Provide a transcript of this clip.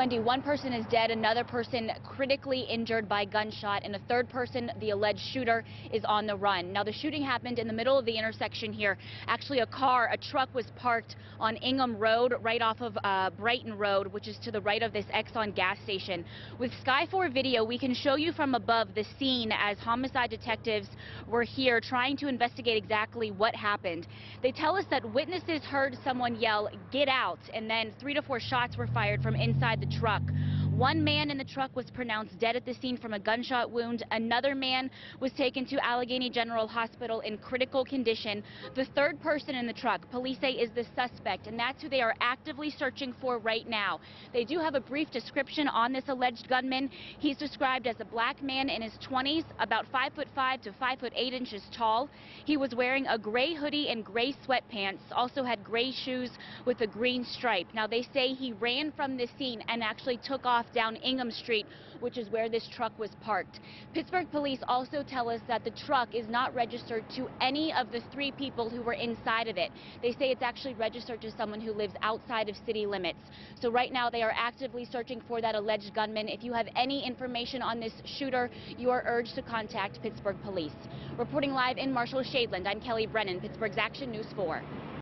Wendy, one person is dead, another person critically injured by gunshot, and a third person, the alleged shooter, is on the run. Now, the shooting happened in the middle of the intersection here. Actually, a truck was parked on Ingham Road right off of Brighton Road, which is to the right of this Exxon gas station. With Sky 4 video, we can show you from above the scene as homicide detectives were here trying to investigate exactly what happened. They tell us that witnesses heard someone yell, "Get out," and then 3 to 4 shots were fired from inside the truck. One man in the truck was pronounced dead at the scene from a gunshot wound. Another man was taken to Allegheny General Hospital in critical condition. The third person in the truck, police say, is the suspect, and that's who they are actively searching for right now. They do have a brief description on this alleged gunman. He's described as a black man in his 20s, about 5'5" to 5'8" inches tall. He was wearing a gray hoodie and gray sweatpants, also had gray shoes with a green stripe. Now, they say he ran from this scene and actually took off down Ingham Street, which is where this truck was parked. Pittsburgh police also tell us that the truck is not registered to any of the 3 people who were inside of it. They say it's actually registered to someone who lives outside of city limits. So right now they are actively searching for that alleged gunman. If you have any information on this shooter, you are urged to contact Pittsburgh police. Reporting live in Marshall Shadeland, I'm Kelly Brennan, Pittsburgh's Action News 4.